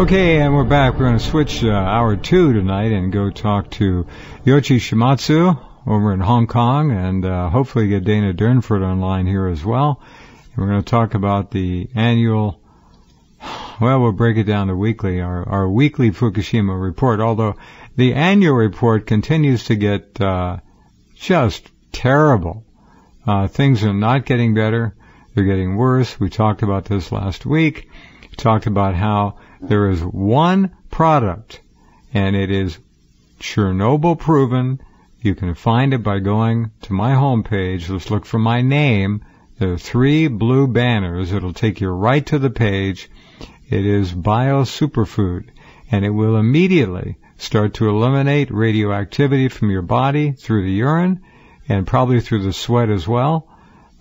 Okay, and we're back. We're going to switch hour 2 tonight and go talk to Yoshi Shimatsu over in Hong Kong, and hopefully get Dana Durnford online here as well. And we're going to talk about the annual, well, we'll break it down to weekly, our weekly Fukushima report, although the annual report continues to get just terrible. Things are not getting better. They're getting worse. We talked about this last week. We talked about how there is one product, and it is Chernobyl proven. You can find it by going to my homepage. Let's look for my name. There are 3 blue banners. It'll take you right to the page. It is Bio Superfood, and it will immediately start to eliminate radioactivity from your body through the urine and probably through the sweat as well.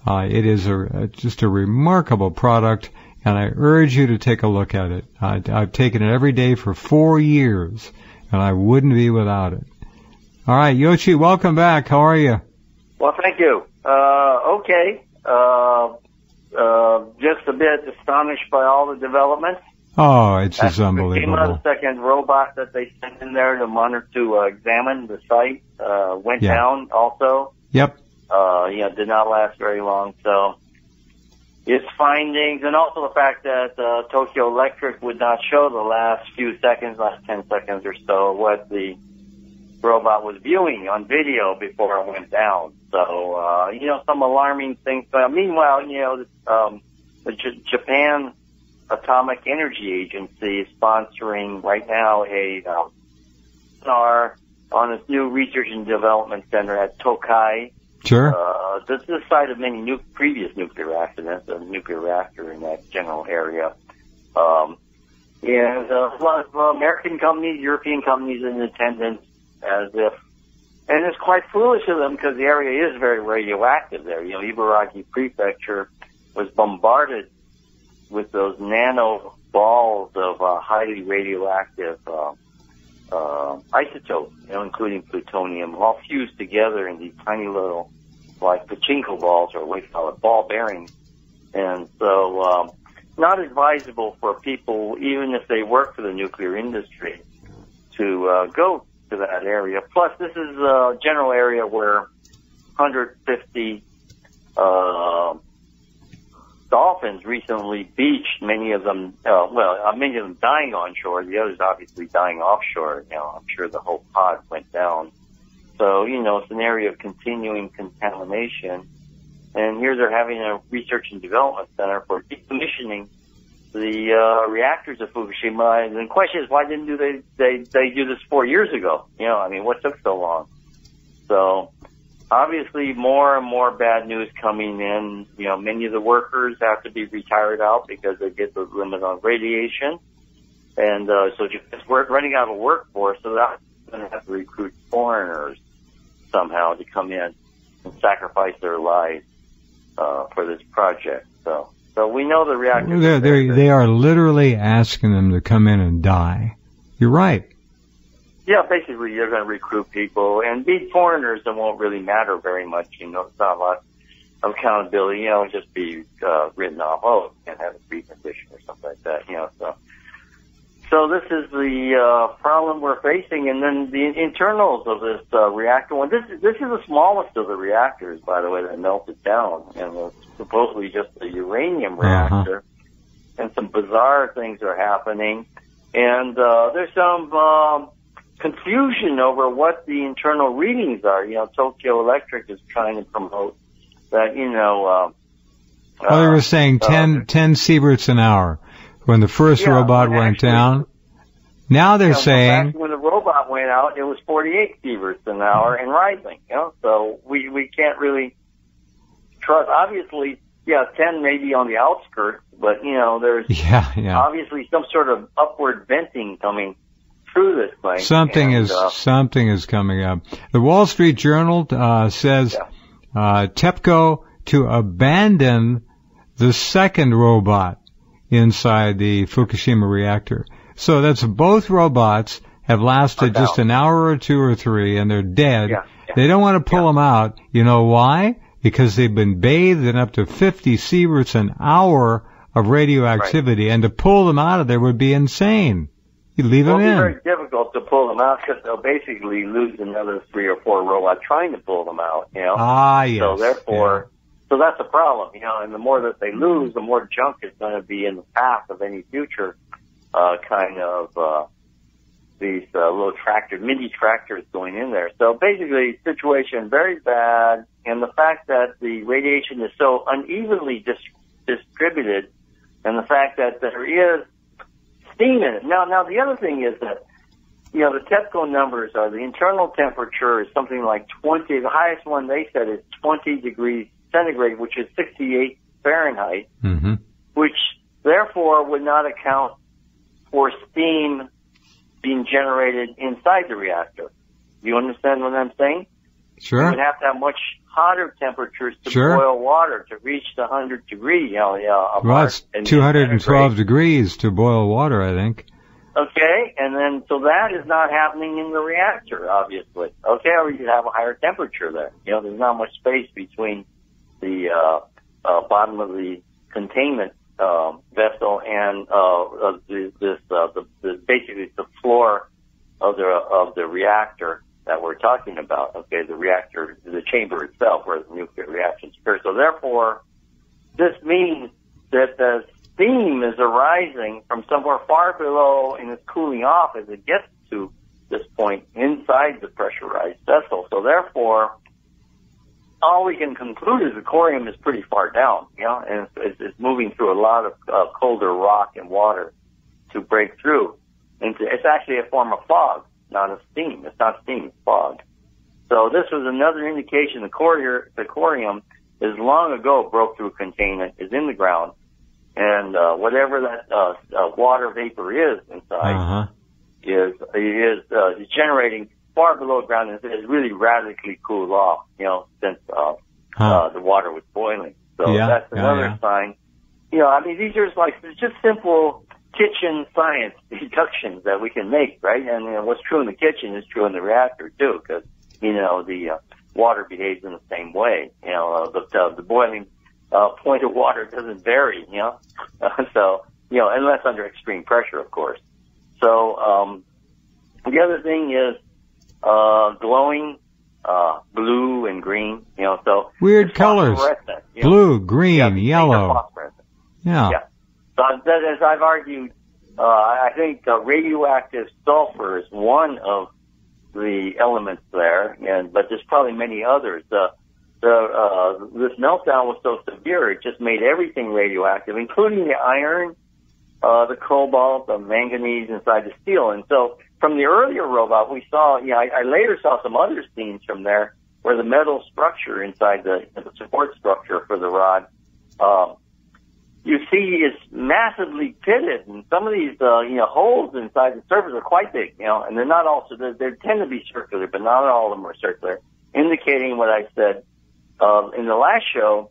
It is just a remarkable product, and I urge you to take a look at it. I've taken it every day for 4 years, and I wouldn't be without it. All right, Yoshi, welcome back. How are you? Well, thank you. Okay. Just a bit astonished by all the developments. Oh, it's just unbelievable. Fukushima, the second robot that they sent in there to monitor, to examine the site, went down also. Yep. Did not last very long. So its findings, and also the fact that Tokyo Electric would not show the last few seconds, last 10 seconds or so, what the robot was viewing on video before it went down. So, some alarming things. But meanwhile, the Japan Atomic Energy Agency is sponsoring right now a seminar on its new research and development center at Tokai. Sure. This is the site of many previous nuclear accidents, a nuclear reactor in that general area. And a lot of American companies, European companies in attendance, and it's quite foolish of them because the area is very radioactive there. Ibaraki Prefecture was bombarded with those nano balls of highly radioactive isotopes, including plutonium, all fused together in these tiny little, like pachinko balls, or what we call it, ball bearings. And so, not advisable for people, even if they work for the nuclear industry, to go to that area. Plus, this is a general area where 150 dolphins recently beached, many of them, many of them dying on shore, the others obviously dying offshore. I'm sure the whole pod went down. So, it's an area of continuing contamination. And here they're having a research and development center for decommissioning the reactors of Fukushima. And the question is, why didn't they do this 4 years ago? What took so long? So, obviously, more and more bad news coming in. Many of the workers have to be retired out because they get the limit on radiation. And so just running out of a workforce, so they're going to have to recruit foreigners somehow to come in and sacrifice their lives for this project. So we know the reactors. They are literally asking them to come in and die. You're right. Yeah, basically, you're going to recruit people, and be foreigners that won't really matter very much. It's not a lot of accountability. It'll just be written off. Oh, can't have a breathing condition or something like that. So this is the problem we're facing, and then the internals of this reactor one. This is the smallest of the reactors, by the way, that melted down, and was supposedly just a uranium reactor. And some bizarre things are happening, and there's some confusion over what the internal readings are. Tokyo Electric is trying to promote that, they were saying 10 sieverts an hour when the first robot went down. Now they're saying, when the robot went out, it was 48 sieverts an hour and rising. So we can't really trust. Obviously, 10 maybe on the outskirts, but there's obviously some sort of upward venting coming through this thing. Something is coming up. The Wall Street Journal says TEPCO to abandon the second robot inside the Fukushima reactor. So that's both robots have lasted just an hour or two or three, and they're dead. They don't want to pull them out. You know why? Because they've been bathed in up to 50 sieverts an hour of radioactivity, right. And to pull them out of there would be insane. You leave them in. It would be very difficult to pull them out because they'll basically lose another 3 or 4 robots trying to pull them out, you know. Ah, yes. So therefore, yeah. So that's a problem, you know, and the more that they lose, the more junk is going to be in the path of any future these little mini tractors going in there. So basically, situation very bad, and the fact that the radiation is so unevenly distributed, and the fact that there is steam in it. Now the other thing is that, you know, the TEPCO numbers are the internal temperature is something like 20. The highest one they said is 20 degrees centigrade, which is 68 Fahrenheit, mm-hmm. which therefore would not account for steam being generated inside the reactor. Do you understand what I'm saying? Sure. You would have to have much hotter temperatures to sure. boil water to reach the 100 degree. You know, well, it's 212 degrees to boil water, I think. Okay, and then, so that is not happening in the reactor, obviously. Okay, or you have a higher temperature there. You know, there's not much space between the bottom of the containment vessel and basically the floor of the reactor that we're talking about. Okay, the reactor, the chamber itself, where the nuclear reactions occur. So therefore, this means that the steam is arising from somewhere far below and is cooling off as it gets to this point inside the pressurized vessel. So therefore, all we can conclude is the corium is pretty far down, you know, and it's moving through a lot of colder rock and water to break through. And it's actually a form of fog, not a steam. It's not steam, it's fog. So this was another indication the corium is long ago broke through a containment, is in the ground, and whatever that water vapor is inside uh-huh. is generating far below ground, and it's really radically cooled off, you know, since the water was boiling. So that's another sign. You know, I mean, these are just simple kitchen science deductions that we can make, right? And you know, what's true in the kitchen is true in the reactor, too, because, you know, the water behaves in the same way. You know, the boiling point of water doesn't vary, you know? So, you know, unless under extreme pressure, of course. So the other thing is, glowing, blue and green, you know, so. Weird colors. You know? Blue, green, yellow. Yeah. So as I've argued, I think radioactive sulfur is one of the elements there, but there's probably many others. This meltdown was so severe, it just made everything radioactive, including the iron, the cobalt, the manganese inside the steel. And so, from the earlier robot, we saw, I later saw some other scenes from there where the metal structure inside the support structure for the rod, you see is massively pitted, and some of these, holes inside the surface are quite big, you know, and they're not all, so they tend to be circular, but not all of them are circular, indicating what I said, in the last show,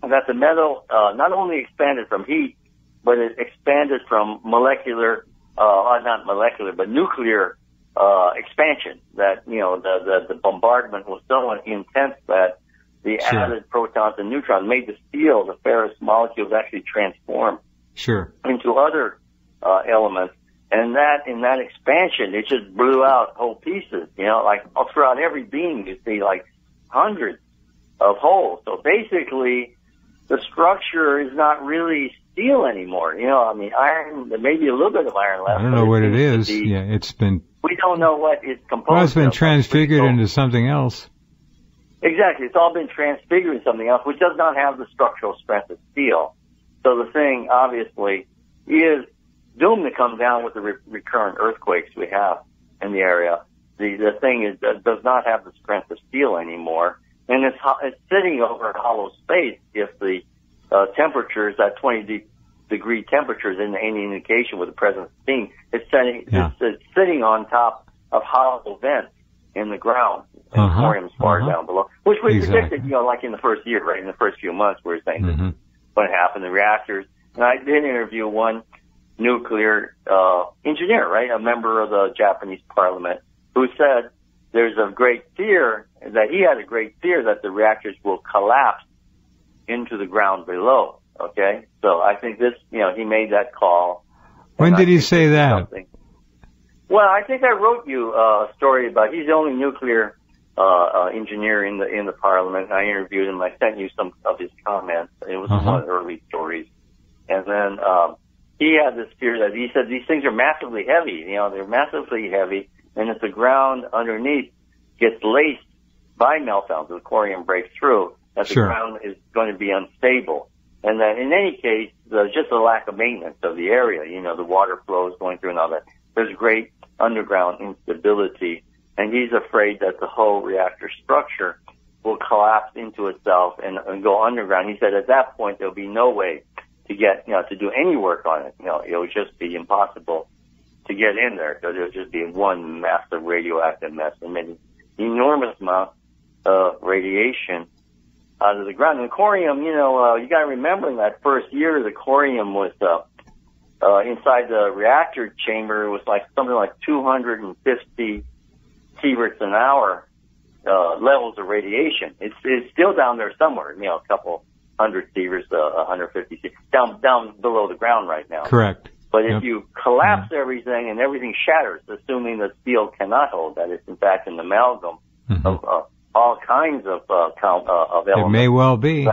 that the metal, not only expanded from heat, but it expanded from nuclear expansion. That the bombardment was so intense that the added protons and neutrons made the steel, the ferrous molecules, actually transform into other elements, and that in that expansion it just blew out whole pieces. You know, like all throughout every beam you see like hundreds of holes. So basically, the structure is not really steel anymore. You know, I mean, iron, there may be a little bit of iron left. I don't know what it is. Yeah, it's been... We don't know what it's composed of. Well, it's been transfigured into something else. Exactly. It's all been transfigured into something else, which does not have the structural strength of steel. So the thing, obviously, is doomed to come down with the recurrent earthquakes we have in the area. The thing is, does not have the strength of steel anymore, and it's sitting over a hollow space if the temperatures, that 20-degree temperatures in any indication with the presence of steam, it's sitting on top of hollow vents in the ground, and corium's far down below, which we predicted, you know, like in the first year, right, in the first few months, we were saying that what happened, the reactors, and I did interview one nuclear engineer, right, a member of the Japanese parliament, who said he had a great fear that the reactors will collapse into the ground below, Okay, so I think this, you know, he made that call. When did he say that? Something. Well, I think I wrote you a story about he's the only nuclear engineer in the parliament. I interviewed him. I sent you some of his comments. It was one of the early stories. And then he had this fear that he said these things are massively heavy. You know, they're massively heavy, and if the ground underneath gets laced by meltdowns, the corium breaks through, that the ground is going to be unstable. And then, in any case, there's just a lack of maintenance of the area. You know, the water flows going through and all that. There's great underground instability, and he's afraid that the whole reactor structure will collapse into itself and go underground. He said at that point there'll be no way to get, you know, to do any work on it. You know, it would just be impossible to get in there because it would just be one massive radioactive mess and an enormous amount of radiation out of the ground. And the corium, you know, you got to remember in that first year, the corium was inside the reactor chamber. It was like something like 250 sieverts an hour levels of radiation. It's still down there somewhere. You know, a couple hundred sieverts, 150 sieverts, down below the ground right now. Correct. But if you collapse everything and everything shatters, assuming the steel cannot hold, that it's in fact an amalgam of all kinds of elements. It may well be.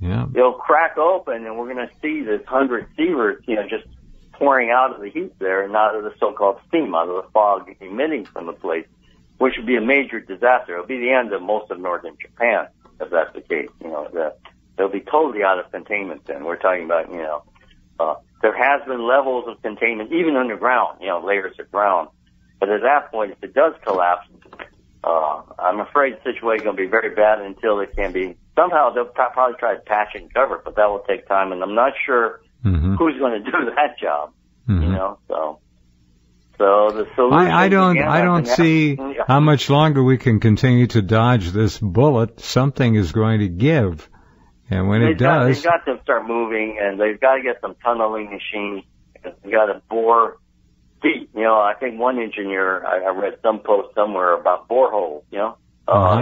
Yeah. It'll crack open, and we're going to see this 100 sieverts, you know, just pouring out of the heat there and out of the so-called steam, out of the fog emitting from the place, which would be a major disaster. It'll be the end of most of northern Japan, if that's the case. You know, they'll be totally out of containment then. We're talking about, you know, there has been levels of containment, even underground, you know, layers of ground. But at that point, if it does collapse, I'm afraid the situation is going to be very bad until it can be, somehow they'll probably try to patch and cover, but that will take time, and I'm not sure who's going to do that job, you know, so the solution. I don't see how much longer we can continue to dodge this bullet. Something is going to give, and when they've got to start moving, and they've got to get some tunneling machines, they've got to bore deep. You know, I think one engineer, I read some post somewhere about boreholes, you know,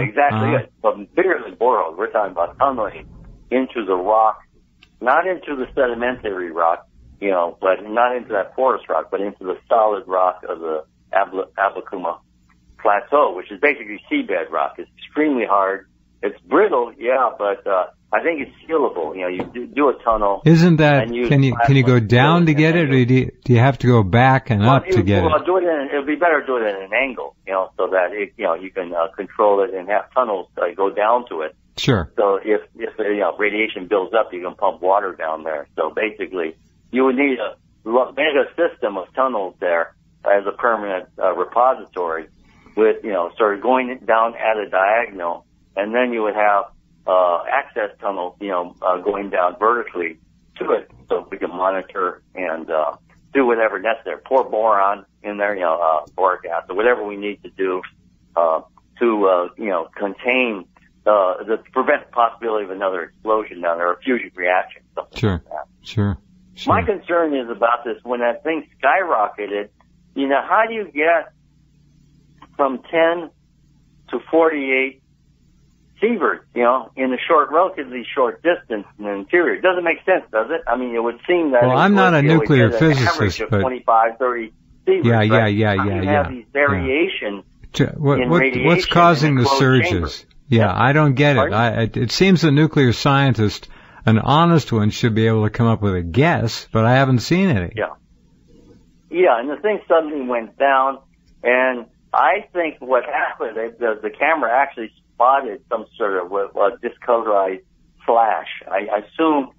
exactly, but bigger than boreholes. We're talking about tunneling into the rock, not into the sedimentary rock, you know, but not into that forest rock, but into the solid rock of the Abukuma Plateau, which is basically seabed rock. It's extremely hard. It's brittle, yeah, but I think it's sealable. You know, you do a tunnel. Isn't that, can you go down to get it, or do you have to go back and up to get it? Well, it'll be better to do it at an angle, you know, so that it, you know, you can control it and have tunnels go down to it. Sure. So if you know, radiation builds up, you can pump water down there. So basically, you would need a mega system of tunnels there as a permanent repository with, you know, sort of going down at a diagonal, and then you would have access tunnels, you know, going down vertically to it, so we can monitor and do whatever necessary. Pour boron in there, you know, boric acid, whatever we need to do you know, contain to prevent the possibility of another explosion down there, or a fusion reaction, something like that. Sure. My concern is about this. When that thing skyrocketed, you know, how do you get from 10 to 48 sieverts, you know, in a relatively short distance in the interior? It doesn't make sense, does it? I mean, it would seem that... Well, I'm not a nuclear physicist, but... 25, 30 sieverts. Yeah. You have these variations in radiation. What's causing the surges? Chambers. Yeah, I don't get it. It seems a nuclear scientist, an honest one, should be able to come up with a guess, but I haven't seen any. Yeah, and the thing suddenly went down, and I think what happened, the camera actually spotted some sort of discolorized flash. I assume,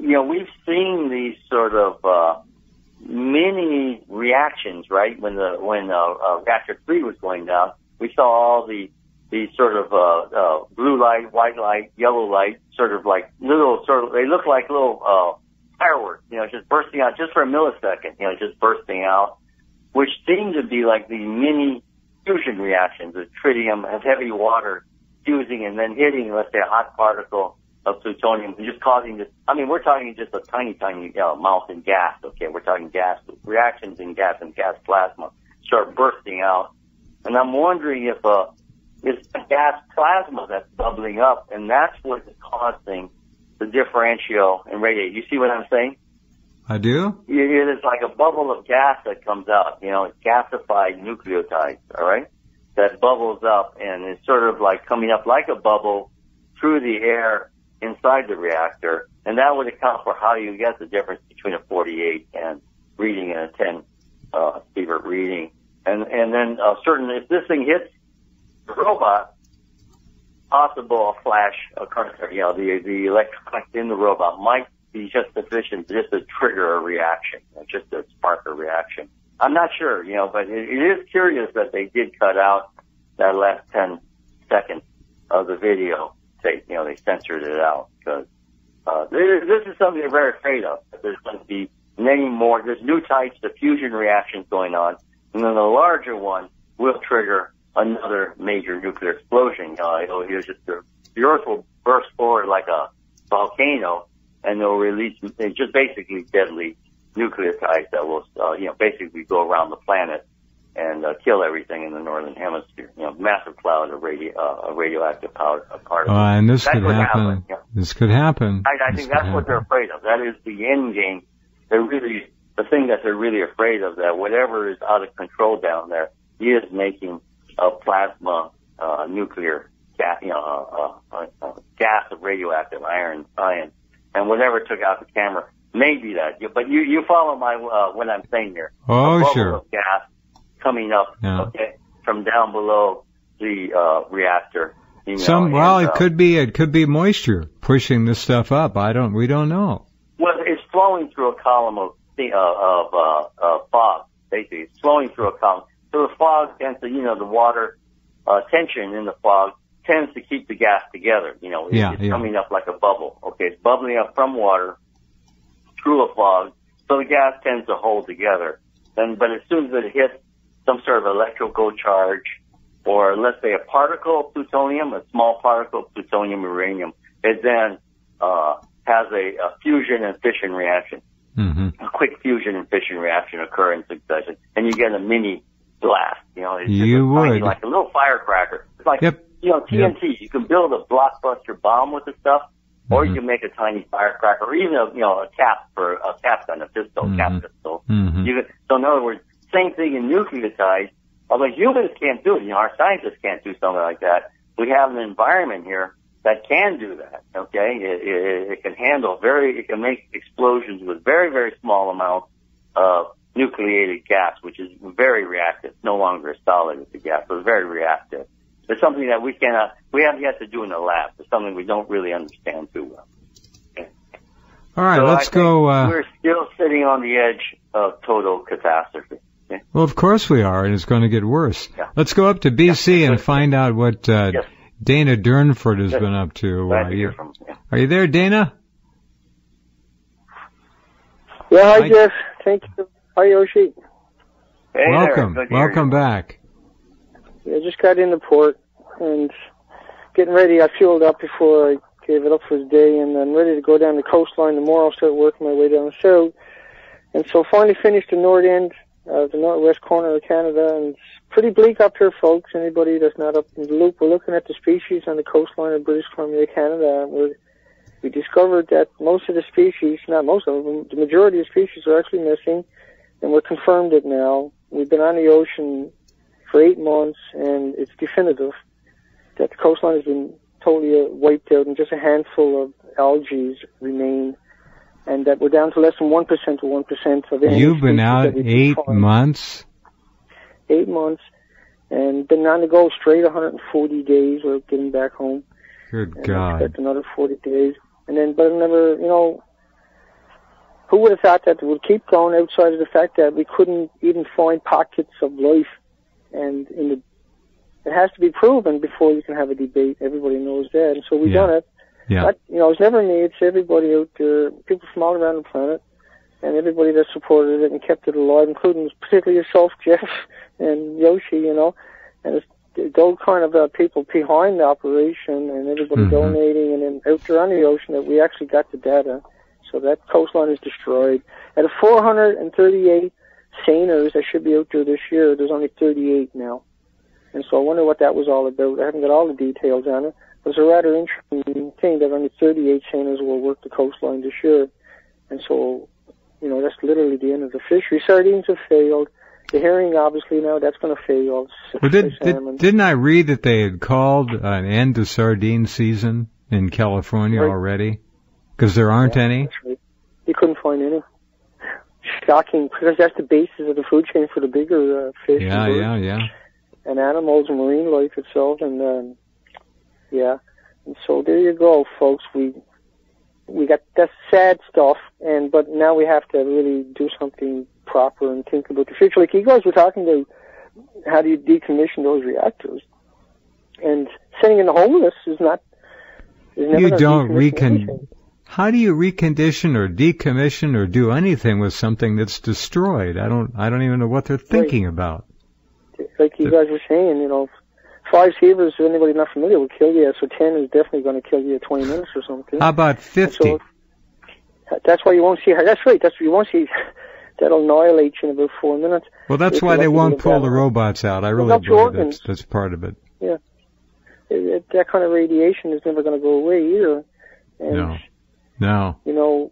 you know, we've seen these sort of mini reactions, right? When reactor 3 was going down, we saw all these sort of blue light, white light, yellow light, sort of like little they look like little fireworks, you know, just bursting out just for a millisecond, you know, just bursting out, which seemed to be like the mini fusion reactions of tritium, of heavy water fusing and then hitting, let's say, a hot particle of plutonium, and just causing this. I mean, we're talking just a tiny amount of gas, okay? We're talking gas reactions and gas plasma start bursting out. And I'm wondering if it's the gas plasma that's bubbling up, and that's what's causing the differential and radiate. You see what I'm saying? I do. It's like a bubble of gas that comes out, you know, gasified nucleotides, all right, that bubbles up and is sort of like coming up like a bubble through the air inside the reactor, and that would account for how you get the difference between a 48 and reading and a 10 Sievert reading. And then if this thing hits the robot, possible a flash occurrence, you know, the electronics in the robot might be just sufficient just to trigger a reaction, just to spark a reaction. I'm not sure, you know, but it is curious that they did cut out that last 10 seconds of the video. They censored it out because this is something they're very afraid of. There's going to be many more. There's new types of fusion reactions going on, and then the larger one will trigger another major nuclear explosion. The Earth will burst forward like a volcano, and they'll release just basically deadly nucleotides that will, basically go around the planet and kill everything in the northern hemisphere. Massive cloud of radioactive particles. And this could happen. Yeah. This could happen. I think that's what they're afraid of. That is the end game. The thing that they're really afraid of, that whatever is out of control down there is making a plasma nuclear gas, gas of radioactive iron, and whatever took out the camera may be that. But you follow my what I'm saying here. Oh, sure. Of gas coming up, yeah. Okay, from down below the reactor. It could be moisture pushing this stuff up. We don't know. Well, it's flowing through a column of fog. Basically, it's flowing through a column. So the fog and the water tension in the fog tends to keep the gas together. It's coming up like a bubble. Okay, it's bubbling up from water through a fog, so the gas tends to hold together. But as soon as it hits some sort of electrical charge, or let's say a particle of plutonium, a small particle of plutonium, uranium, it then has a fusion and fission reaction, a quick fusion and fission reaction occur in succession, and you get a mini blast. Like a little firecracker. It's like TNT. Yep. You can build a blockbuster bomb with the stuff, or you can make a tiny firecracker, or even a pistol, cap pistol. Mm-hmm. So in other words, same thing in nucleotides, although humans can't do it. Our scientists can't do something like that. We have an environment here that can do that, okay? It can handle it can make explosions with very, very small amounts of nucleated gas, which is very reactive. It's no longer a solid, it's a gas, but it's very reactive. It's something that we haven't yet to do in the lab. It's something we don't really understand too well. Okay. All right, so let's go. We're still sitting on the edge of total catastrophe. Okay. Well, of course we are, and it's going to get worse. Yeah. Let's go up to BC and find out what Dana Durnford has been up to. Are you there, Dana? Yeah, hi, Jeff. Thank you. Hi, Yoshi. Hey, welcome back. I just got in the port and getting ready. I fueled up before I gave it up for the day, and I'm ready to go down the coastline tomorrow. I'll start working my way down south, and so finally finished the north end. The northwest corner of Canada, and it's pretty bleak up here, folks. Anybody that's not up in the loop, we're looking at the species on the coastline of British Columbia, Canada, and we discovered that most of the species, not most of them, the majority of the species are actually missing, and we're confirmed it now. We've been on the ocean for 8 months, and it's definitive that the coastline has been totally wiped out, and just a handful of algae remain, and that we're down to less than 1% to 1% of any. You've been out 8 months? 8 months, and been on the go straight 140 days. We're getting back home. Good God. Expect another 40 days. And then, but never, who would have thought that it would keep going outside of the fact that we couldn't even find pockets of life. And it has to be proven before you can have a debate. Everybody knows that. And so we've done it. Yeah. But, it's never me, it's everybody out there, people from all around the planet, and everybody that supported it and kept it alive, including particularly yourself, Jeff, and Yoshi, and it's those kind of people behind the operation and everybody donating, and then out there on the ocean that we actually got the data. So that coastline is destroyed. Out of 438 seiners that should be out there this year, there's only 38 now. And so I wonder what that was all about. I haven't got all the details on it. was a rather interesting thing that only 38 sailors will work the coastline this year. And so, you know, that's literally the end of the fishery. Sardines have failed. The herring, obviously, now that's going to fail. Well, didn't I read that they had called an end to sardine season in California already? Because there aren't any? Right. You couldn't find any. Shocking, because that's the basis of the food chain for the bigger fish. Yeah, and birds, and animals and marine life itself. And, and so there you go, folks. We got that sad stuff, but now we have to really do something proper and think about the future. Like you guys were talking about, how do you decommission those reactors? And sending in the homeless is not. How do you recondition or decommission or do anything with something that's destroyed? I don't even know what they're thinking about. Like you guys were saying, you know. 5 sievers, if anybody not familiar, will kill you. So 10 is definitely going to kill you at 20 minutes or something. How about 50? So, that's why you won't see her. That's right. That's what you won't see. That'll annihilate you in about 4 minutes. Well, that's why they won't pull the robots out. I really believe that's part of it. Yeah. That kind of radiation is never going to go away either. And, no. You know,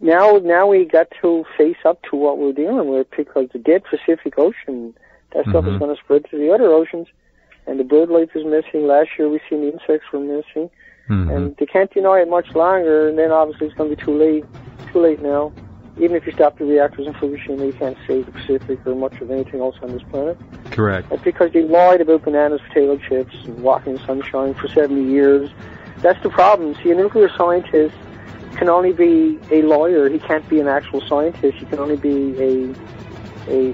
now we got to face up to what we're dealing with, because the dead Pacific Ocean, that stuff is going to spread to the other oceans. And the bird life is missing. Last year we seen the insects were missing. And they can't deny it much longer, and then obviously it's going to be too late. Too late now. Even if you stop the reactors in Fukushima, you can't save the Pacific or much of anything else on this planet. Correct. That's because they lied about bananas, potato chips, and walking in sunshine for 70 years. That's the problem. See, a nuclear scientist can only be a lawyer. He can't be an actual scientist. He can only be a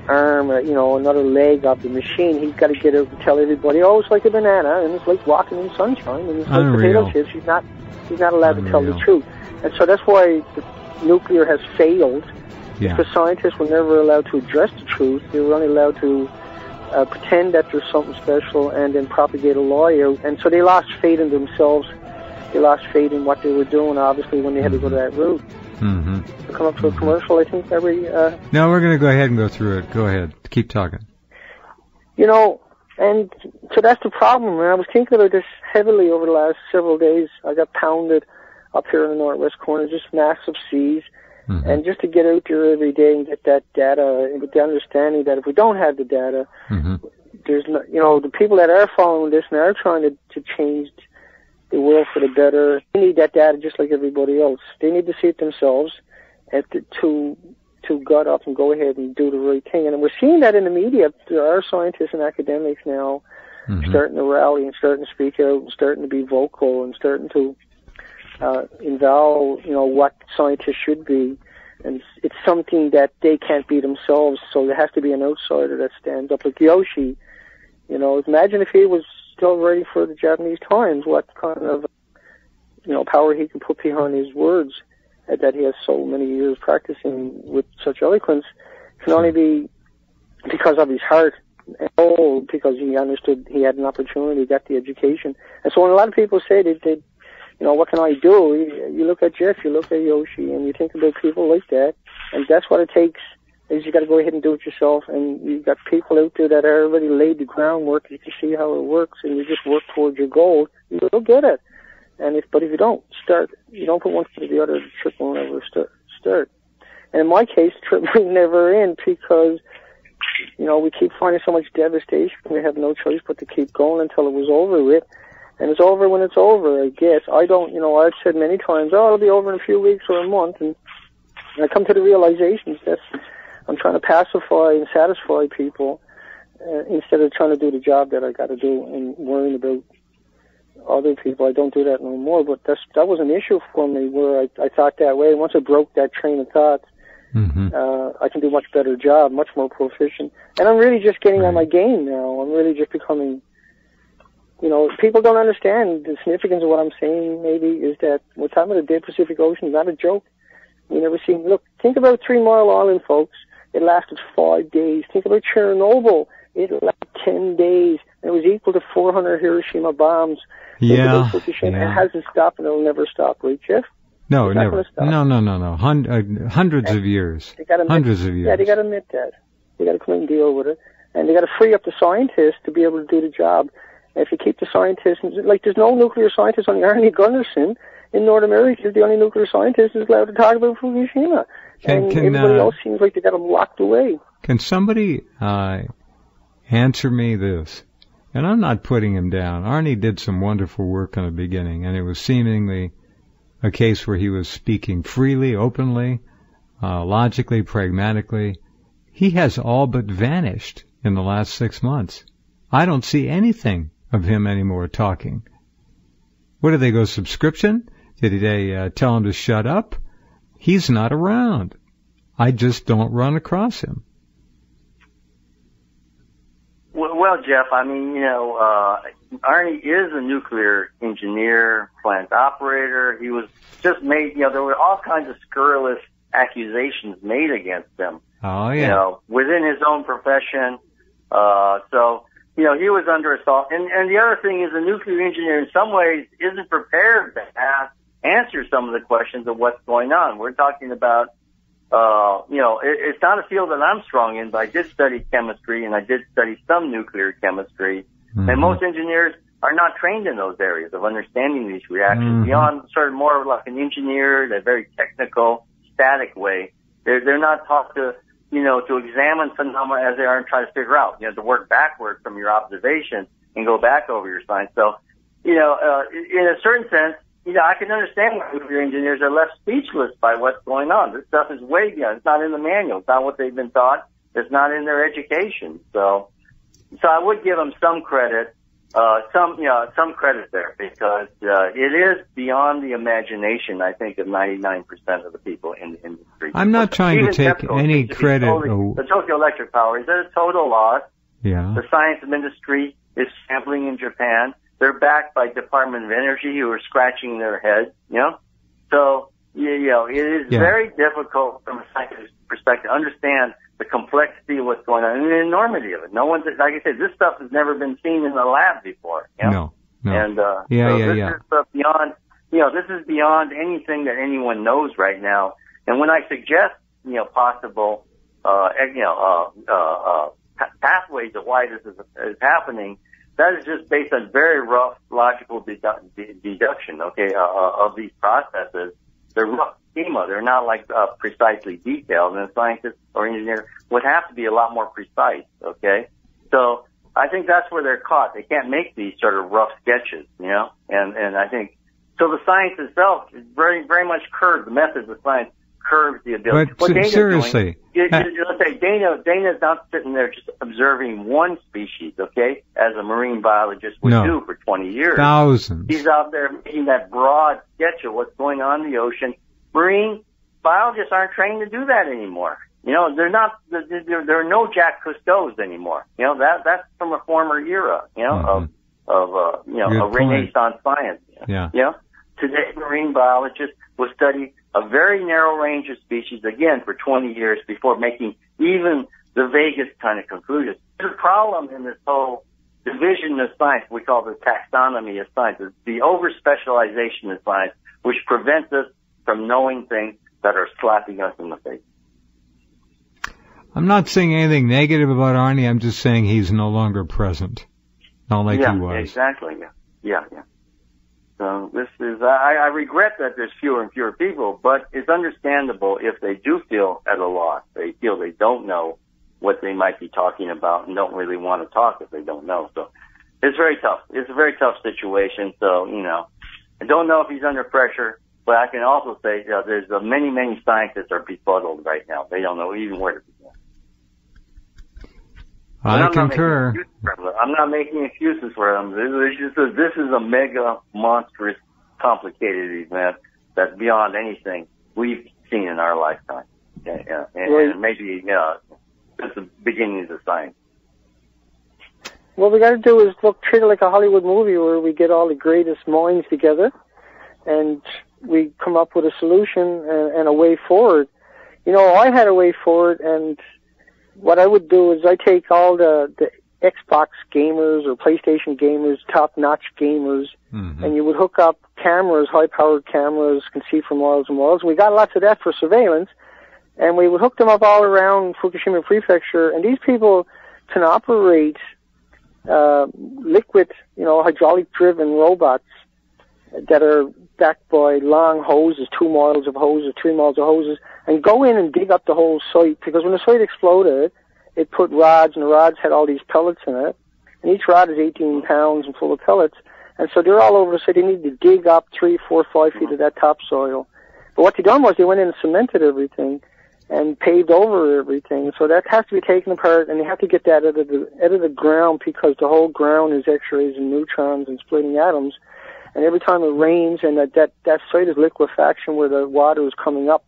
arm, you know, another leg of the machine. He's got to get out and tell everybody, oh, it's like a banana, and it's like walking in sunshine, and it's like potato chips. He's not allowed to tell the truth. And so that's why the nuclear has failed, because scientists were never allowed to address the truth. They were only allowed to pretend that there's something special and then propagate a lie out. And so they lost faith in themselves. They lost faith in what they were doing, obviously, when they had to go to that route. We'll come up to a commercial, I think, No, we're going to go ahead and go through it. Go ahead. Keep talking. You know, and so that's the problem. And I was thinking about this heavily over the last several days. I got pounded up here in the northwest corner, just massive seas. And just to get out there every day and get that data, and with the understanding that if we don't have the data, there's no, you know, the people that are following this and are trying to change the world for the better. They need that data just like everybody else. They need to see it themselves and to gut up and go ahead and do the right thing. And we're seeing that in the media. There are scientists and academics now starting to rally and starting to speak out and starting to be vocal and starting to involve, you know, what scientists should be. And it's something that they can't be themselves, so there has to be an outsider that stands up. Like Yoshi, you know, imagine if he was still ready for the Japanese times, what kind of, you know, power he can put behind his words that he has so many years practicing with such eloquence. It can only be because of his heart and soul, because he understood he had an opportunity, got the education. And so when a lot of people say they you know, what can I do? You look at Jeff, you look at Yoshi, and you think about people like that, and that's what it takes. Is you got to go ahead and do it yourself, and you've got people out there that are already laid the groundwork. You can see how it works, and you just work towards your goal. You'll get it. And but if you don't start, you don't put one foot to the other, the trip won't ever start. And in my case, the trip will never end, because you know we keep finding so much devastation. We have no choice but to keep going until it was over with. And it's over when it's over, I guess. I don't, you know, I've said many times, oh, it'll be over in a few weeks or a month, and I come to the realizations that I'm trying to pacify and satisfy people instead of trying to do the job that I got to do and worrying about other people. I don't do that no more. But that was an issue for me where I thought that way. Once I broke that train of thought, I can do a much better job, much more proficient. And I'm really just getting on my game now. I'm really just becoming, you know, people don't understand the significance of what I'm saying maybe is that we're talking about the dead Pacific Ocean, not a joke. We never seen, look, think about 3 Mile Island, folks. It lasted 5 days. Think about Chernobyl. It lasted 10 days. It was equal to 400 Hiroshima bombs. Yeah, It hasn't stopped, and it'll never stop, right, Jeff? No, never. No. Hundreds of years. Hundreds of years. Yeah, they got to admit that. They got to come and deal with it, and they got to free up the scientists to be able to do the job. If you keep the scientists, like there's no nuclear scientists, only Arnie Gunnarsson in North America, the only nuclear scientist is allowed to talk about Fukushima. And everybody else seems like they got them locked away. Can somebody answer me this? And I'm not putting him down. Arnie did some wonderful work in the beginning, and it was seemingly a case where he was speaking freely, openly, logically, pragmatically. He has all but vanished in the last 6 months. I don't see anything of him anymore talking. Where did they go? Subscription? Did they tell him to shut up? He's not around. I just don't run across him. Well, Jeff, I mean, you know, Arnie is a nuclear engineer, plant operator. He was just made, you know, there were all kinds of scurrilous accusations made against him. Oh, yeah. You know, within his own profession. So, you know, he was under assault. And the other thing is a nuclear engineer in some ways isn't prepared to answer some of the questions of what's going on. We're talking about, you know, it's not a field that I'm strong in, but I did study chemistry and I did study some nuclear chemistry. Mm-hmm. And most engineers are not trained in those areas of understanding these reactions mm-hmm. beyond sort of more like an engineer in a very technical, static way. They're not taught to, you know, to examine phenomena as they are and try to figure out, you know, to work backward from your observations and go back over your science. So, you know, in a certain sense, you know, I can understand why nuclear engineers are left speechless by what's going on. This stuff is way beyond. It's not in the manual. It's not what they've been taught. It's not in their education. So I would give them some credit, some credit there because, it is beyond the imagination, I think, of 99% of the people in the industry. I'm not trying to take any credit. The Tokyo Electric Power is at a total loss. Yeah. The science industry is sampling in Japan. They're backed by Department of Energy who are scratching their heads, you know? So, you know, it is very difficult from a scientist's perspective to understand the complexity of what's going on and the enormity of it. No one's, like I said, this stuff has never been seen in the lab before, you know? No. And, this is beyond, you know, this is beyond anything that anyone knows right now. And when I suggest, you know, possible, pathways of why this is happening, that is just based on very rough logical deduction, okay, of these processes. They're rough schema. They're not like precisely detailed. And a scientist or engineer would have to be a lot more precise, okay? So I think that's where they're caught. They can't make these sort of rough sketches, you know? And I think, so the science itself is very, very much curves. The methods of science curves the ability. But seriously. Let's say Dana's not sitting there just observing one species, okay, as a marine biologist would do for 20 years. Thousands. He's out there making that broad sketch of what's going on in the ocean. Marine biologists aren't trained to do that anymore. You know, there are no Jacques Cousteau's anymore. You know, that's from a former era, you know, of Renaissance science. Yeah. You know? Today, marine biologists will study a very narrow range of species, again, for 20 years before making even the vaguest kind of conclusions. There's a problem in this whole division of science we call the taxonomy of science, the over-specialization of science, which prevents us from knowing things that are slapping us in the face. I'm not saying anything negative about Arnie. I'm just saying he's no longer present. Not like he was. Exactly. Yeah. So this is, I regret that there's fewer and fewer people, but it's understandable if they do feel at a loss. They feel they don't know what they might be talking about and don't really want to talk if they don't know. So it's very tough. It's a very tough situation. So, you know, I don't know if he's under pressure, but I can also say, you know, there's many, many scientists are befuddled right now. They don't know even where to begin. I concur. I'm not making excuses for them. This is a mega, monstrous, complicated event that's beyond anything we've seen in our lifetime. And maybe, it's the beginnings of science. What we got to do is treat it like a Hollywood movie where we get all the greatest minds together and we come up with a solution and a way forward. You know, I had a way forward, and what I would do is I take all the Xbox gamers or PlayStation gamers, top-notch gamers, and you would hook up cameras, high-powered cameras, can see for miles and miles. We got lots of that for surveillance, and we would hook them up all around Fukushima Prefecture, and these people can operate liquid, hydraulic-driven robots that are backed by long hoses, 2 miles of hoses, 3 miles of hoses, and go in and dig up the whole site. Because when the site exploded, it put rods, and the rods had all these pellets in it. And each rod is 18 pounds and full of pellets. And so they're all over the site. They need to dig up 3, 4, 5 feet of that topsoil. But what they done was they went in and cemented everything and paved over everything. So that has to be taken apart, and they have to get that out of the ground, because the whole ground is X-rays and neutrons and splitting atoms. And every time it rains, and that site is liquefaction, where the water is coming up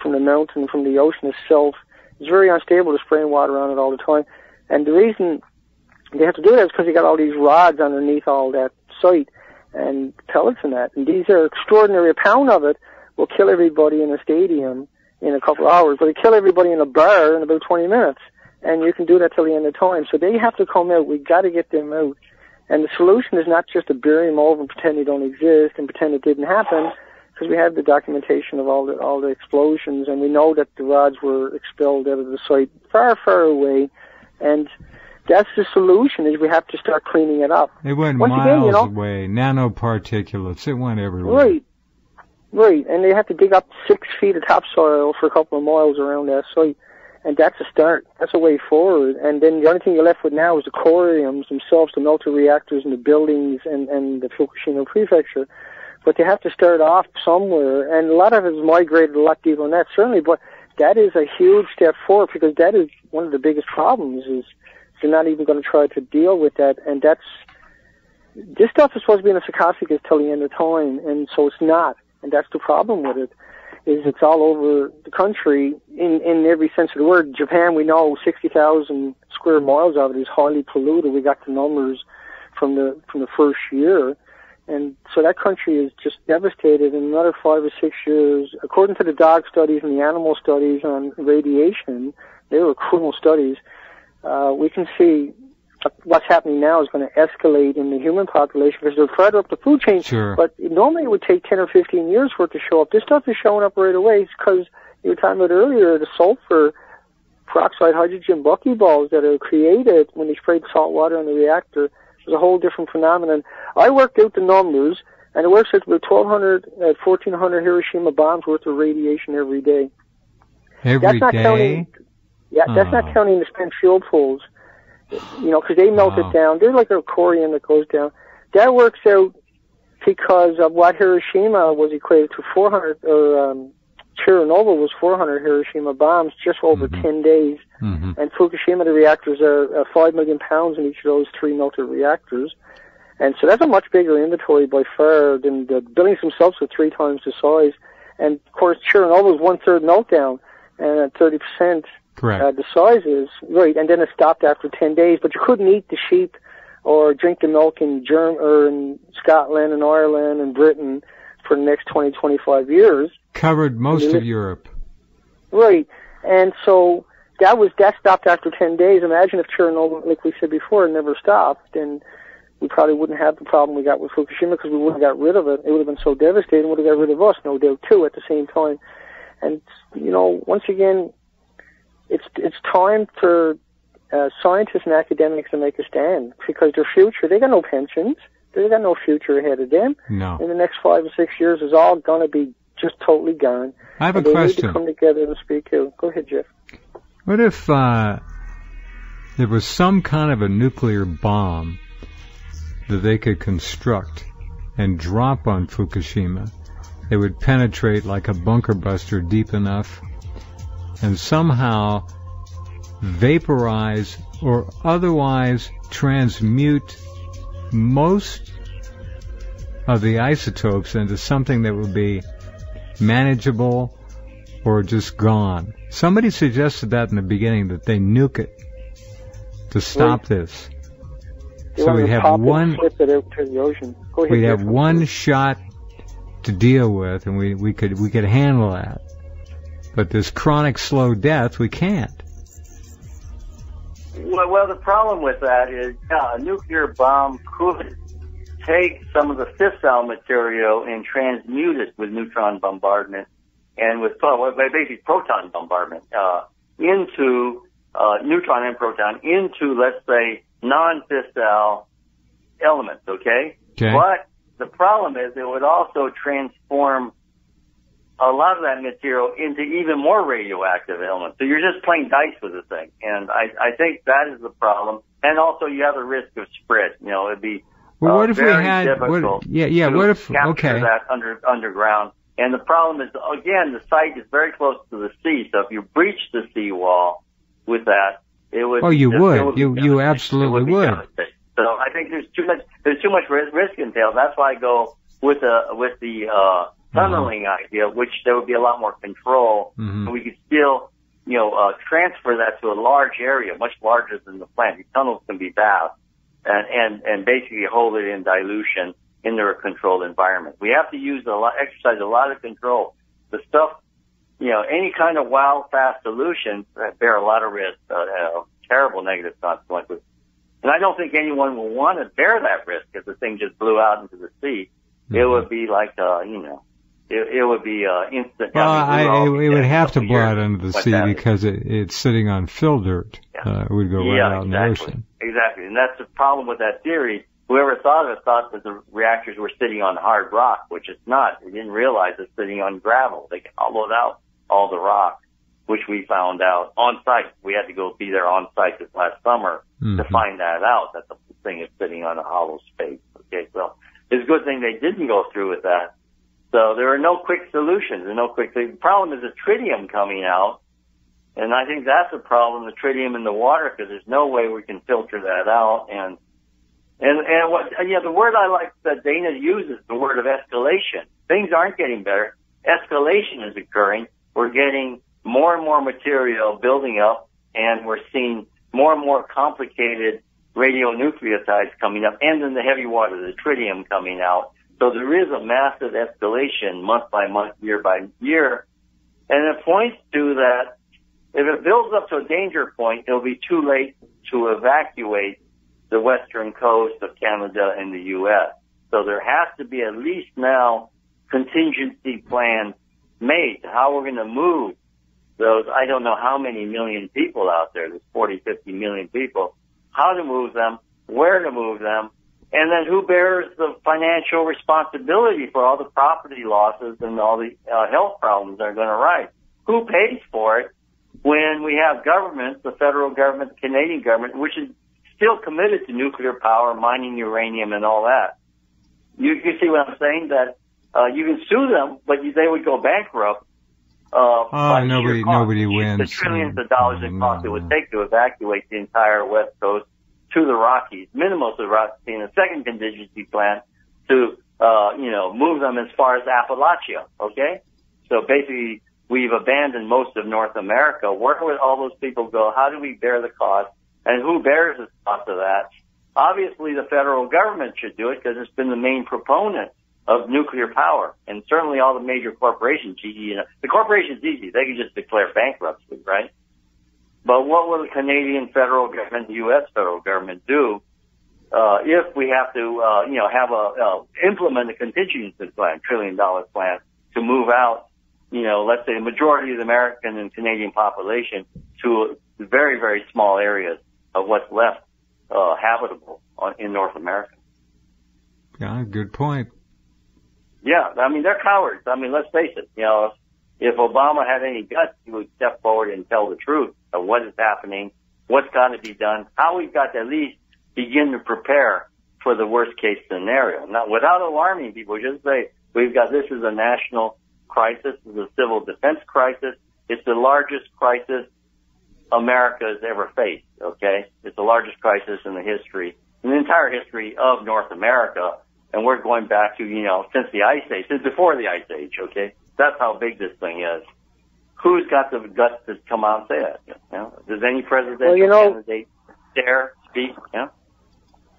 from the mountain, from the ocean itself. It's very unstable to spraying water on it all the time. And the reason they have to do that is because they got all these rods underneath all that site and pellets and that. And these are extraordinary. A pound of it will kill everybody in a stadium in a couple of hours, but it kill everybody in a bar in about 20 minutes. And you can do that till the end of time. So they have to come out. We've got to get them out. And the solution is not just to bury them over and pretend they don't exist and pretend it didn't happen, because we have the documentation of all the explosions, and we know that the rods were expelled out of the site far, far away. And that's the solution, is we have to start cleaning it up. It went miles away, nanoparticulates, it went everywhere. Right, and they have to dig up 6 feet of topsoil for a couple of miles around that site. And that's a start. That's a way forward. And then the only thing you're left with now is the coriums themselves, the melted reactors and the buildings and the Fukushima Prefecture. But they have to start off somewhere. And a lot of it has migrated a lot deeper than that, certainly. But that is a huge step forward, because that is one of the biggest problems, is they're not even going to try to deal with that. And this stuff is supposed to be in a sarcophagus till the end of time. And so it's not. And that's the problem with it. Is it's all over the country in every sense of the word. Japan, we know 60,000 square miles of it is highly polluted. We got the numbers from the first year. And so that country is just devastated in another 5 or 6 years. According to the dog studies and the animal studies on radiation, they were criminal studies, we can see what's happening now is going to escalate in the human population, because they're further up the food chain. Sure. But normally it would take 10 or 15 years for it to show up. This stuff is showing up right away, because you were talking about earlier, the sulfur, peroxide, hydrogen buckyballs that are created when they sprayed salt water on the reactor was a whole different phenomenon. I worked out the numbers, and it works out about 1,400 Hiroshima bombs worth of radiation every day. That's not counting the spent fuel pools. Because they melt it down. They're like a corium that goes down. That works out, because of what Hiroshima was equated to, Chernobyl was 400 Hiroshima bombs just over 10 days. And Fukushima, the reactors are 5 million pounds in each of those three melted reactors. And so that's a much bigger inventory by far than the buildings themselves are 3 times the size. And, of course, Chernobyl is one-third meltdown and 30%. Correct. The size is, right, and then it stopped after 10 days, but you couldn't eat the sheep or drink the milk in Germany or in Scotland and Ireland and Britain for the next 20, 25 years. Covered most of Europe. Right, and so that stopped after 10 days. Imagine if Chernobyl, like we said before, never stopped, then we probably wouldn't have the problem we got with Fukushima, because we wouldn't have got rid of it. It would have been so devastating, would have got rid of us, no doubt, too, at the same time. And, once again, It's time for scientists and academics to make a stand, because their future, they got no pensions, they got no future ahead of them. No. In the next 5 or 6 years, is all going to be just totally gone. I have a question. They need to come together and speak out. Go ahead, Jeff. What if there was some kind of a nuclear bomb that they could construct and drop on Fukushima? It would penetrate like a bunker buster deep enough, and somehow vaporize or otherwise transmute most of the isotopes into something that would be manageable or just gone. Somebody suggested that in the beginning, that they nuke it to stop this. So we'd have one shot to deal with, and we could handle that. But this chronic slow death, we can't. Well, the problem with that is, a nuclear bomb could take some of the fissile material and transmute it with neutron bombardment and with basically proton bombardment into neutron and proton into, let's say, non-fissile elements, okay? Okay. But the problem is it would also transform a lot of that material into even more radioactive elements. So you're just playing dice with the thing. And I think that is the problem. And also you have the risk of spread. You know, it'd be very difficult to capture that underground. And the problem is, again, the site is very close to the sea. So if you breach the seawall with that, it would. Oh, you would. You absolutely would. So I think there's too much risk entailed. That's why I go with the tunneling idea, which there would be a lot more control. Mm-hmm. And we could still, transfer that to a large area, much larger than the plant. These tunnels can be vast, and basically hold it in dilution in their controlled environment. We have to exercise a lot of control. The stuff, any kind of wild, fast solutions bear a lot of risk, terrible negative consequences. And I don't think anyone will want to bear that risk if the thing just blew out into the sea. Mm-hmm. It would be like, it would be instant. Well, it would have to blow out into the sea because it's sitting on fill dirt. Yeah. It would go right out in the ocean. Exactly, and that's the problem with that theory. Whoever thought of it thought that the reactors were sitting on hard rock, which it's not. They didn't realize it's sitting on gravel. They hollowed out all the rock, which we found out on site. We had to go be there on site this last summer to find that out, that the thing is sitting on a hollow space. Okay, so it's a good thing they didn't go through with that. So there are no quick solutions. The problem is the tritium coming out, and I think that's a problem, the tritium in the water, because there's no way we can filter that out. And the word I like that Dana uses, the word of escalation. Things aren't getting better. Escalation is occurring. We're getting more and more material building up, and we're seeing more and more complicated radionucleotides coming up, and in the heavy water, the tritium coming out. So there is a massive escalation month by month, year by year. And it points to that if it builds up to a danger point, it'll be too late to evacuate the western coast of Canada and the U.S. So there has to be at least now contingency plans made to how we're going to move those, I don't know how many million people out there, there's 40, 50 million people, how to move them, where to move them, and then who bears the financial responsibility for all the property losses and all the health problems that are going to arise. Who pays for it when we have governments, the federal government, the Canadian government, which is still committed to nuclear power, mining uranium, and all that. You see what I'm saying? That you can sue them, but they would go bankrupt. Nobody wins. The trillions of dollars in cost it would take to evacuate the entire West Coast to the Rockies, minimal to the Rockies, and a second contingency plan to move them as far as Appalachia. Okay, so basically we've abandoned most of North America. Where would all those people go? How do we bear the cost? And who bears the cost of that? Obviously, the federal government should do it because it's been the main proponent of nuclear power. And certainly all the major corporations, GE, the corporation's easy. They can just declare bankruptcy, right? But what will the Canadian federal government, the U.S. federal government do if we have to, implement a contingency plan, $1 trillion plan, to move out, let's say the majority of the American and Canadian population to very, very small areas of what's left habitable in North America. Yeah, good point. Yeah, I mean, they're cowards. I mean, let's face it, if Obama had any guts, he would step forward and tell the truth of what is happening, what's got to be done, how we've got to at least begin to prepare for the worst-case scenario. Not without alarming people, just say, this is a national crisis, this is a civil defense crisis, it's the largest crisis America has ever faced, okay? It's the largest crisis in the entire history of North America, and we're going back to, since before the Ice Age, okay? That's how big this thing is. Who's got the guts to come out and say that? Does any presidential candidate dare speak?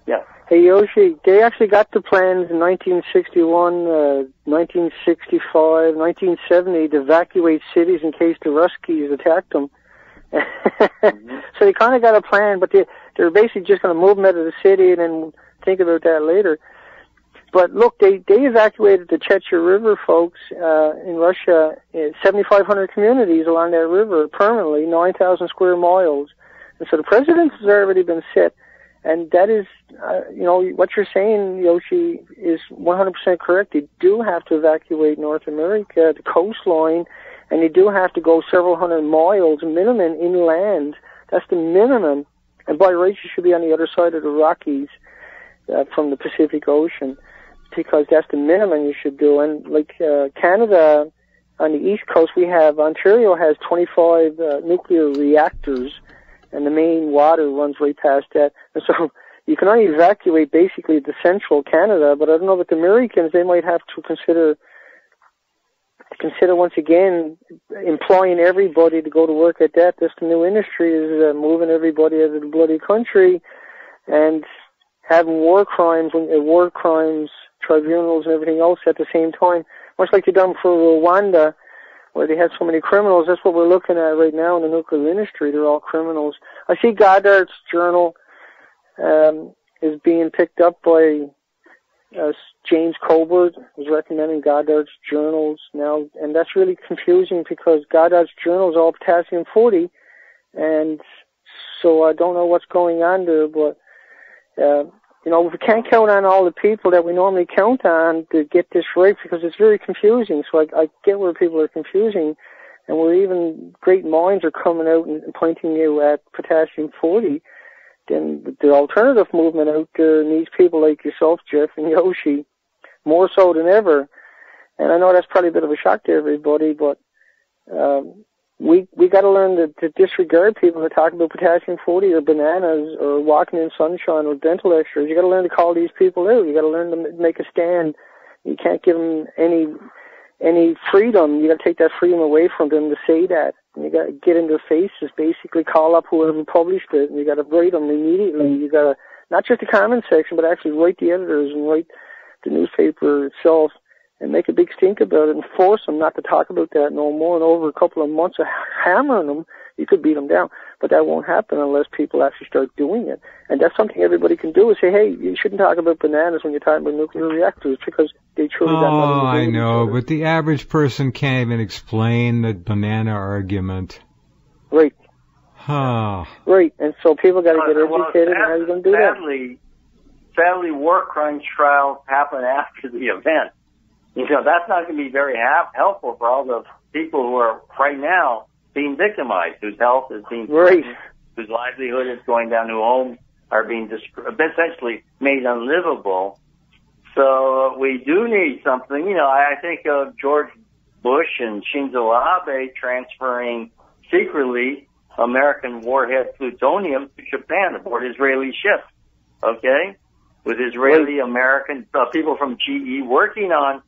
Yeah. Hey, Yoshi, they actually got the plans in 1961, 1965, 1970 to evacuate cities in case the Ruskies attacked them. Mm-hmm. So they kind of got a plan, but they're basically just going to move them out of the city and then think about that later. But look, they evacuated the Chechnya River, folks, in Russia, 7,500 communities along that river permanently, 9,000 square miles. And so the precedent has already been set. And that is, you know, what you're saying, Yoshi, is 100% correct. You do have to evacuate North America, the coastline, and you do have to go several hundred miles minimum inland. That's the minimum. And by rights, you should be on the other side of the Rockies from the Pacific Ocean, because that's the minimum you should do. And like Canada, on the East Coast, we have Ontario has 25 nuclear reactors, and the main water runs right past that. And so you can only evacuate basically the central Canada, but I don't know about the Americans. They might have to consider once again employing everybody to go to work at that. This new industry is moving everybody out of the bloody country and having war crimes tribunals and everything else at the same time, much like they've done for Rwanda, where they had so many criminals. That's what we're looking at right now in the nuclear industry. They're all criminals. I see Goddard's journal is being picked up by James Colbert, who's recommending Goddard's journals now, and that's really confusing because Goddard's journals are all potassium-40, and so I don't know what's going on there, but you know, we can't count on all the people that we normally count on to get this right because it's very confusing. So I get where people are confusing, and where even great minds are coming out and pointing you at potassium-40. Then the alternative movement out there needs people like yourself, Jeff, and Yoshi, more so than ever. And I know that's probably a bit of a shock to everybody, but we got to learn to disregard people that talk about potassium-40 or bananas or walking in sunshine or dental extras. You got to learn to call these people out. You got to learn to make a stand. You can't give them any freedom. You got to take that freedom away from them to say that. And you got to get in their faces. Basically, call up whoever published it, and you got to write them immediately. You got to not just the comment section, but actually write the editors and write the newspaper itself. And make a big stink about it and force them not to talk about that no more. And over a couple of months of hammering them, you could beat them down. But that won't happen unless people actually start doing it. And that's something everybody can do is say, hey, you shouldn't talk about bananas when you're talking about nuclear reactors because they truly don't know. Oh, I know, but the average person can't even explain the banana argument. Right. Huh. Right, and so people got to get educated on how you're going to do that. Sadly, war crimes trials happen after the event. You know, that's not going to be very helpful for all the people who are right now being victimized, whose health is being threatened, whose livelihood is going down, whose homes are being essentially made unlivable. So we do need something. You know, I think of George Bush and Shinzo Abe transferring secretly American warhead plutonium to Japan aboard Israeli ships, okay, with Israeli-American people from GE working on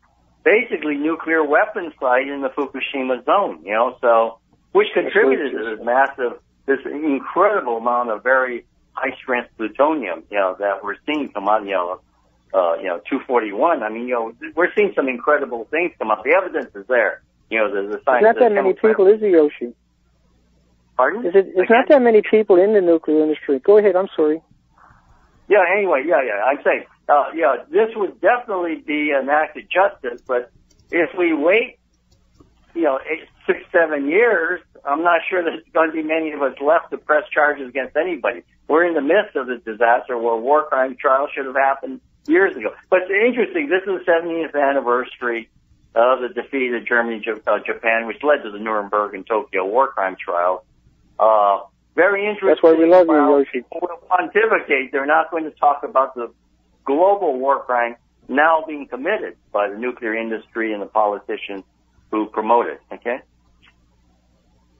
basically nuclear weapon site in the Fukushima zone, you know, so, which contributed to this incredible amount of very high-strength plutonium, you know, that we're seeing come out, you know, 241. I mean, you know, we're seeing some incredible things come out. The evidence is there. You know, there's a science. It's not that many people, is it, Yoshi? Pardon? It's not that many people in the nuclear industry. Go ahead, I'm sorry. Yeah, anyway, yeah, I'd say, yeah, this would definitely be an act of justice, but if we wait, you know, 6, 7 years, I'm not sure there's going to be many of us left to press charges against anybody. We're in the midst of the disaster where war crime trials should have happened years ago. But it's interesting, this is the 70th anniversary of the defeat of Germany, Japan, which led to the Nuremberg and Tokyo war crime trials. Very interesting. That's why we love you, Yoshi. People will pontificate. They're not going to talk about the global war crime now being committed by the nuclear industry and the politicians who promote it. Okay.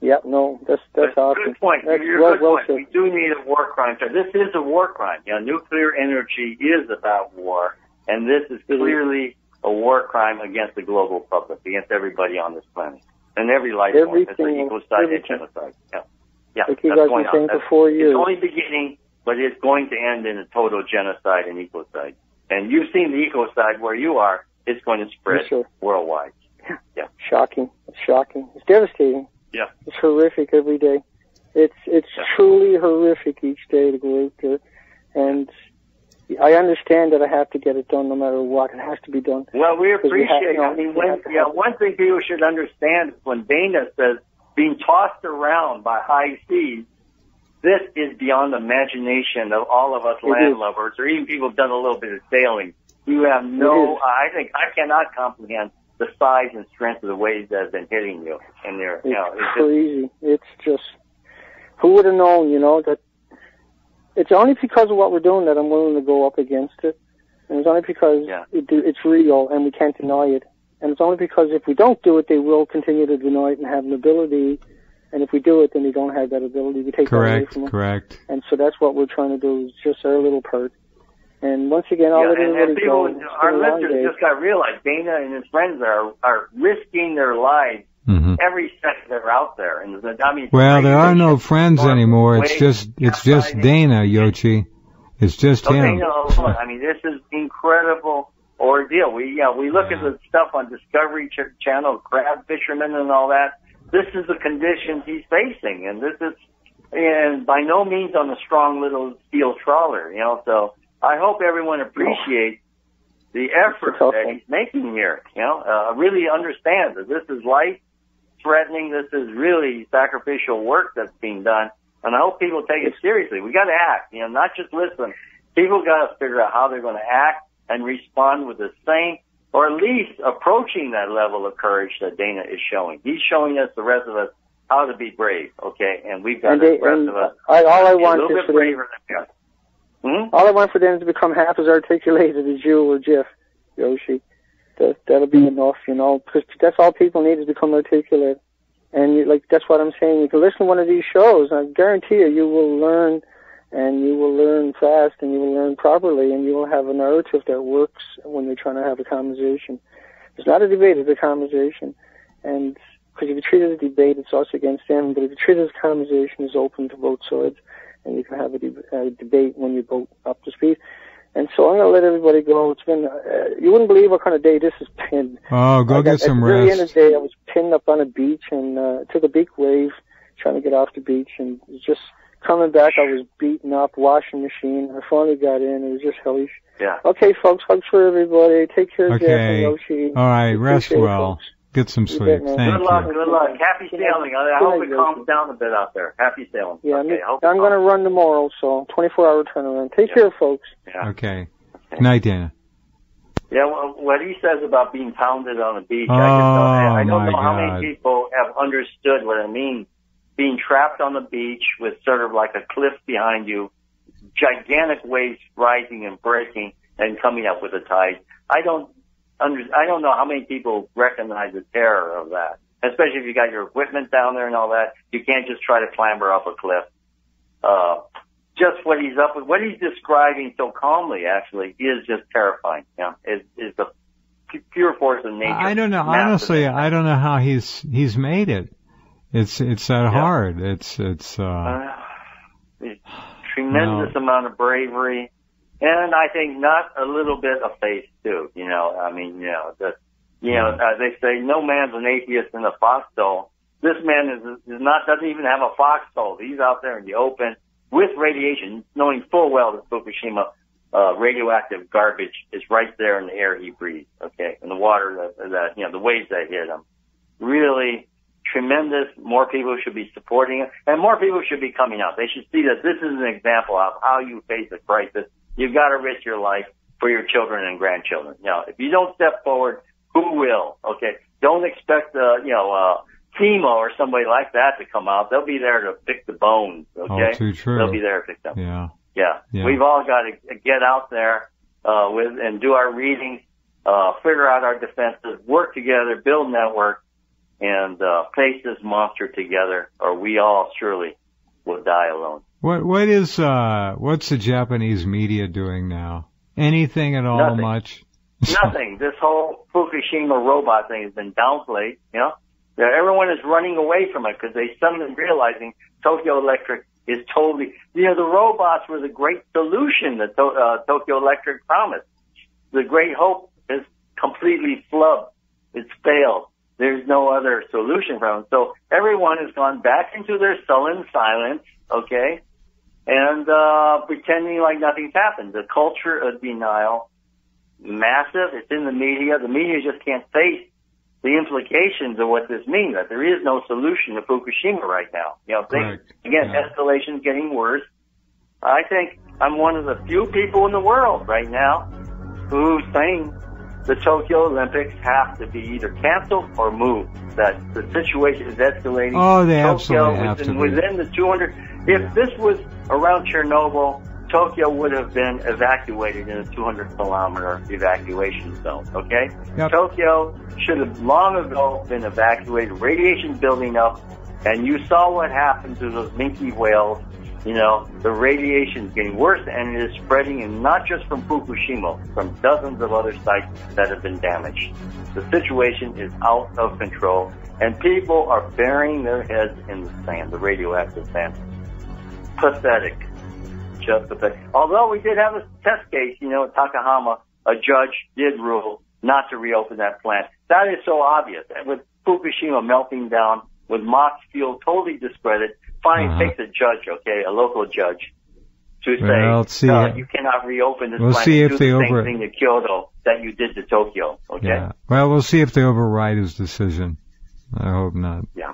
Yeah. No. That's awesome. Good point. That's good point. We do need a war crime. This is a war crime. You know, nuclear energy is about war, and this is clearly a war crime against the global public, against everybody on this planet, and every life form. It's an ecocide and genocide. Yeah. Yeah, like you guys been saying for 4 years. It's only beginning, but it's going to end in a total genocide and ecocide. And you've seen the ecocide where you are. It's going to spread worldwide. Yeah, shocking. It's shocking. It's devastating. Yeah, it's horrific every day. It's truly horrific each day to go out there. And I understand that I have to get it done no matter what. It has to be done. Well, we appreciate. One thing people should understand is when Dana says being tossed around by high seas This is beyond the imagination of all of us landlubbers, or even people who've done a little bit of sailing. You have no, I cannot comprehend the size and strength of the waves that have been hitting you. And they're, you know, it's crazy. It's just, who would have known, you know, that it's only because of what we're doing that I'm willing to go up against it. And it's only because it's real and we can't deny it. And it's only because if we don't do it, they will continue to deny it and have an ability. And if we do it, then they don't have that ability. We take that away from them. Correct. And so that's what we're trying to do, is just our little part. And once again, all it is is our listeners just got to realize Dana and his friends are risking their lives every second they're out there. And I mean, well, there are no friends anymore. It's just Dana, Yoshi. It's just him. I mean, this is incredible ordeal. We look at the stuff on Discovery Channel, crab fishermen and all that. This is the conditions he's facing, and this is, and by no means on a strong little steel trawler, you know. So I hope everyone appreciates the effort that he's making here, you know. Really understands that this is life-threatening. This is really sacrificial work that's being done, and I hope people take it seriously. We got to act, you know, not just listen. People got to figure out how they're going to act and respond with the same, or at least approaching that level of courage that Dana is showing. He's showing us, the rest of us, how to be brave, okay? And we've got the rest of us all I want for them is to become half as articulated as you or Jeff, Yoshi. That'll be enough, you know, because that's all people need, is become articulate. And that's what I'm saying. You can listen to one of these shows, and I guarantee you will learn, and you will learn fast, and you will learn properly, and you will have a narrative that works when you're trying to have a conversation. It's not a debate, it's a conversation. And because if you treat it as a debate, it's us against them. But if you treat it as a conversation, it's open to both sides, and you can have a debate when you're both up to speed. And so I'm going to let everybody go. It's been, you wouldn't believe what kind of day this has been. Oh, go get some rest. At the end of the day, I was pinned up on a beach and took a big wave trying to get off the beach, and just coming back, I was beaten up, washing machine. I finally got in. It was just hellish. Yeah. Okay, folks, hugs for everybody. Take care, Jeff and Yoshi. All right, rest well. Get some sleep. Thank you. Good luck. Happy sailing. I hope it calms down a bit out there. Happy sailing. Yeah, okay, I'm going to run tomorrow, so 24-hour turnaround. Take care, folks. Yeah. Okay. Good night, Dana. Yeah, well, what he says about being pounded on a beach, I don't know how many people have understood what it means. Being trapped on the beach with sort of like a cliff behind you, gigantic waves rising and breaking and coming up with the tide. I don't know how many people recognize the terror of that, especially if you got your equipment down there and all that. You can't just try to clamber up a cliff. Just what he's up with, what he's describing so calmly actually is just terrifying. Yeah, it's the pure force of nature. I don't know. Honestly, I don't know how he's made it. It's that hard. It's tremendous amount of bravery, and I think not a little bit of faith too. You know, I mean, you know, they say no man's an atheist in a foxhole. This man doesn't even have a foxhole. He's out there in the open with radiation, knowing full well that Fukushima radioactive garbage is right there in the air he breathes. Okay, and the water that the waves that hit him, really. Tremendous. More people should be supporting it, and more people should be coming out. They should see that this is an example of how you face a crisis. You've got to risk your life for your children and grandchildren. You know, if you don't step forward, who will? Okay, don't expect FEMA or somebody like that to come out. They'll be there to pick the bones. Okay, oh, too true. They'll be there to pick them. Yeah. We've all got to get out there and do our readings, figure out our defenses, work together, build networks, and face this monster together, or we all surely will die alone. What's the Japanese media doing now? Anything at all? Nothing. Much? Nothing. This whole Fukushima robot thing has been downplayed, you know? Everyone is running away from it because they suddenly realizing Tokyo Electric is totally, you know, the robots were the great solution that Tokyo Electric promised. The great hope is completely flubbed. It's failed. There's no other solution for them. So everyone has gone back into their sullen silence, okay, and pretending like nothing's happened. The culture of denial, massive. It's in the media. The media just can't face the implications of what this means, that there is no solution to Fukushima right now. You know, things, escalation's getting worse. I think I'm one of the few people in the world right now who's saying the Tokyo Olympics have to be either canceled or moved, that the situation is escalating. Oh, they Tokyo, within the 200... If this was around Chernobyl, Tokyo would have been evacuated in a 200-kilometer evacuation zone, okay? Yep. Tokyo should have long ago been evacuated, radiation building up, and you saw what happened to those minke whales. You know, the radiation is getting worse, and it is spreading, and not just from Fukushima, from dozens of other sites that have been damaged. The situation is out of control, and people are burying their heads in the sand, the radioactive sand. Pathetic. Just pathetic. Although we did have a test case, you know, at Takahama, a judge did rule not to reopen that plant. That is so obvious. And with Fukushima melting down, with MOX fuel totally discredited, finally takes a judge, okay, a local judge, to say, no, you cannot reopen this plant and do the same thing to Kyoto that you did to Tokyo, okay? Yeah. Well, we'll see if they override his decision. I hope not. Yeah.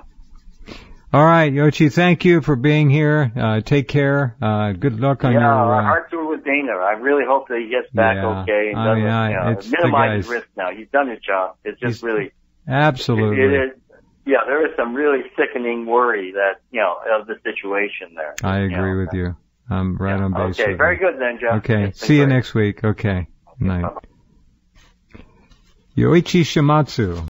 All right, Yoshi, thank you for being here. Take care. Good luck on your... Yeah, heart tour with Dana. I really hope that he gets back okay. And doesn't, minimize risk now. He's done his job. It's just really... Absolutely. It is. Yeah, there is some really sickening worry that, you know, of the situation there. I agree with you. I'm right on base. Okay, very good then, Jeff. Okay, see you next week. Okay, night. Yoshi Shimatsu.